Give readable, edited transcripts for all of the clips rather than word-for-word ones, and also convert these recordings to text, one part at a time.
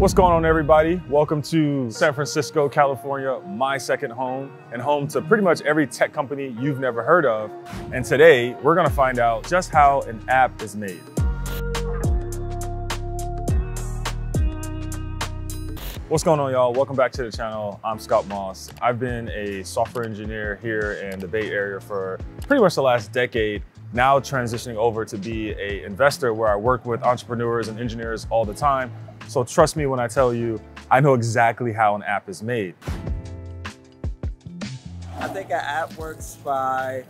What's going on, everybody? Welcome to San Francisco, California, my second home, and home to pretty much every tech company you've never heard of. And today, we're gonna find out just how an app is made. What's going on, y'all? Welcome back to the channel. I'm Scott Moss. I've been a software engineer here in the Bay Area for pretty much the last decade, now transitioning over to be an investor where I work with entrepreneurs and engineers all the time. So trust me when I tell you, I know exactly how an app is made. I think an app works by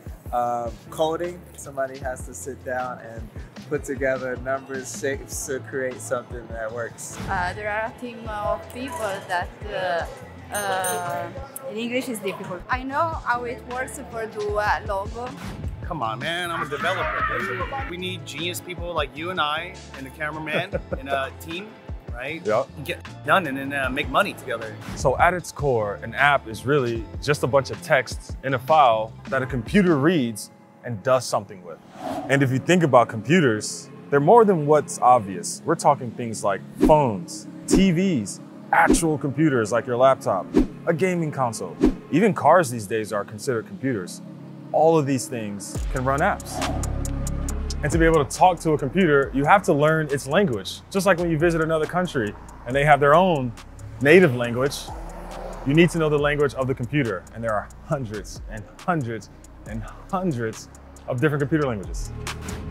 coding. Somebody has to sit down and put together numbers, shapes to create something that works. There are a team of people that in English is difficult. I know how it works for the logo. Come on, man, I'm a developer. We need genius people like you and I and the cameraman and a team, right? Yep. Get done and then make money together. So at its core, an app is really just a bunch of text in a file that a computer reads and does something with. And if you think about computers, they're more than what's obvious. We're talking things like phones, TVs, actual computers like your laptop, a gaming console. Even cars these days are considered computers. All of these things can run apps. And to be able to talk to a computer, you have to learn its language. Just like when you visit another country and they have their own native language, you need to know the language of the computer. And there are hundreds and hundreds and hundreds of different computer languages.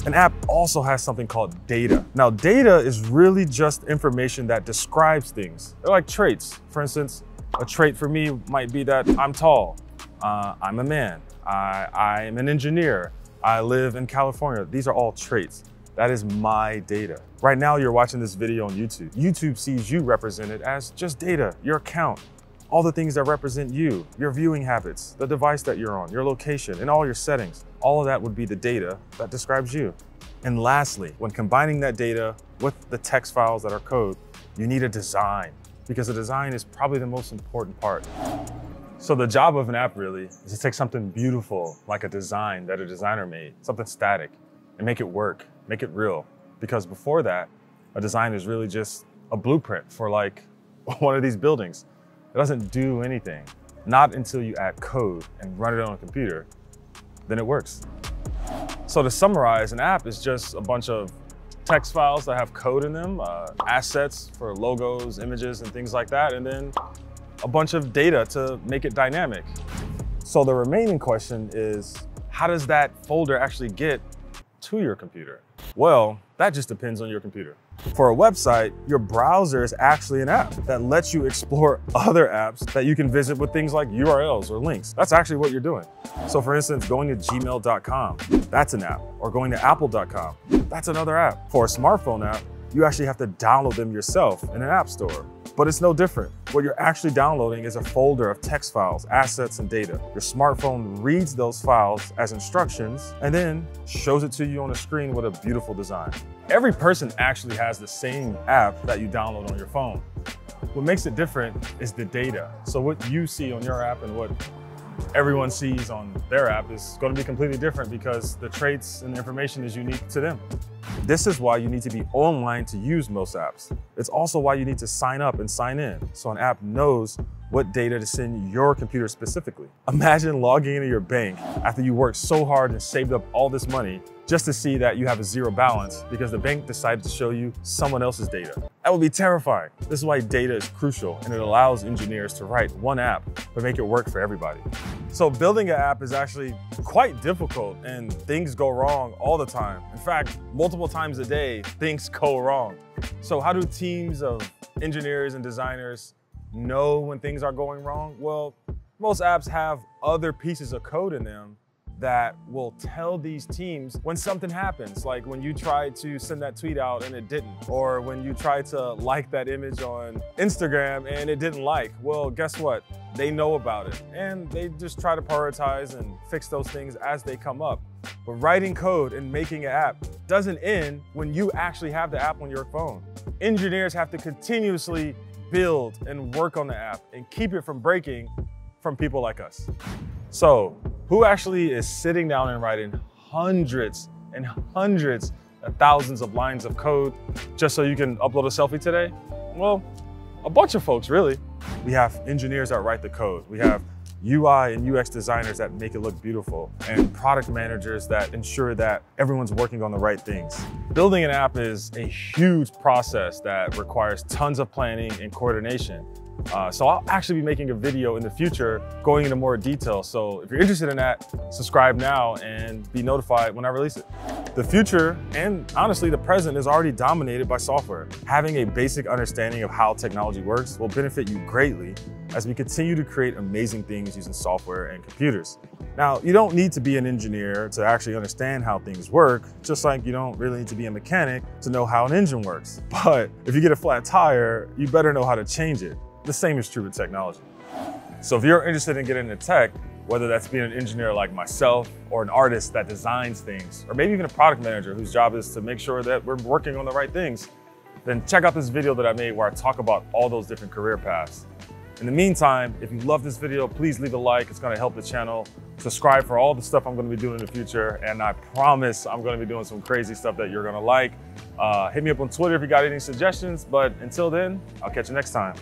An app also has something called data. Now, data is really just information that describes things. They're like traits. For instance, a trait for me might be that I'm tall, I'm a man, I am an engineer, I live in California. These are all traits. That is my data. Right now, you're watching this video on YouTube. YouTube sees you represented as just data, your account, all the things that represent you, your viewing habits, the device that you're on, your location, and all your settings. All of that would be the data that describes you. And lastly, when combining that data with the text files that are code, you need a design, because the design is probably the most important part. So the job of an app really is to take something beautiful, like a design that a designer made, something static, and make it work, make it real. Because before that, a design is really just a blueprint for like one of these buildings. It doesn't do anything. Not until you add code and run it on a computer, then it works. So to summarize, an app is just a bunch of text files that have code in them, assets for logos, images, and things like that, and then a bunch of data to make it dynamic. So the remaining question is, how does that folder actually get to your computer? Well, that just depends on your computer. For a website, your browser is actually an app that lets you explore other apps that you can visit with things like URLs or links. That's actually what you're doing. So for instance, going to gmail.com, that's an app. Or going to apple.com, that's another app. For a smartphone app, you actually have to download them yourself in an app store. But it's no different. What you're actually downloading is a folder of text files, assets, and data. Your smartphone reads those files as instructions and then shows it to you on a screen with a beautiful design. Every person actually has the same app that you download on your phone. What makes it different is the data. So what you see on your app and what everyone sees on their app is going to be completely different because the traits and information is unique to them. This is why you need to be online to use most apps. It's also why you need to sign up and sign in, so an app knows what data to send your computer specifically. Imagine logging into your bank after you worked so hard and saved up all this money just to see that you have a zero balance because the bank decided to show you someone else's data. That would be terrifying. This is why data is crucial, and it allows engineers to write one app but make it work for everybody. So building an app is actually quite difficult, and things go wrong all the time. In fact, multiple times a day, things go wrong. So how do teams of engineers and designers know when things are going wrong? Well, most apps have other pieces of code in them that will tell these teams when something happens, like when you tried to send that tweet out and it didn't, or when you tried to like that image on Instagram and it didn't like. Well, guess what? They know about it, and they just try to prioritize and fix those things as they come up. But writing code and making an app doesn't end when you actually have the app on your phone. Engineers have to continuously build and work on the app and keep it from breaking from people like us. So who actually is sitting down and writing hundreds and hundreds of thousands of lines of code just so you can upload a selfie today? Well, a bunch of folks, really. We have engineers that write the code. We have UI and UX designers that make it look beautiful, and product managers that ensure that everyone's working on the right things. Building an app is a huge process that requires tons of planning and coordination. So I'll actually be making a video in the future going into more detail. So if you're interested in that, subscribe now and be notified when I release it. The future, and honestly the present, is already dominated by software. Having a basic understanding of how technology works will benefit you greatly as we continue to create amazing things using software and computers. Now, you don't need to be an engineer to actually understand how things work, just like you don't really need to be a mechanic to know how an engine works. But if you get a flat tire, you better know how to change it. The same is true with technology. So if you're interested in getting into tech, whether that's being an engineer like myself, or an artist that designs things, or maybe even a product manager whose job is to make sure that we're working on the right things, then check out this video that I made where I talk about all those different career paths. In the meantime, if you love this video, please leave a like. It's gonna help the channel. Subscribe for all the stuff I'm gonna be doing in the future. And I promise I'm gonna be doing some crazy stuff that you're gonna like. Hit me up on Twitter if you got any suggestions. But until then, I'll catch you next time.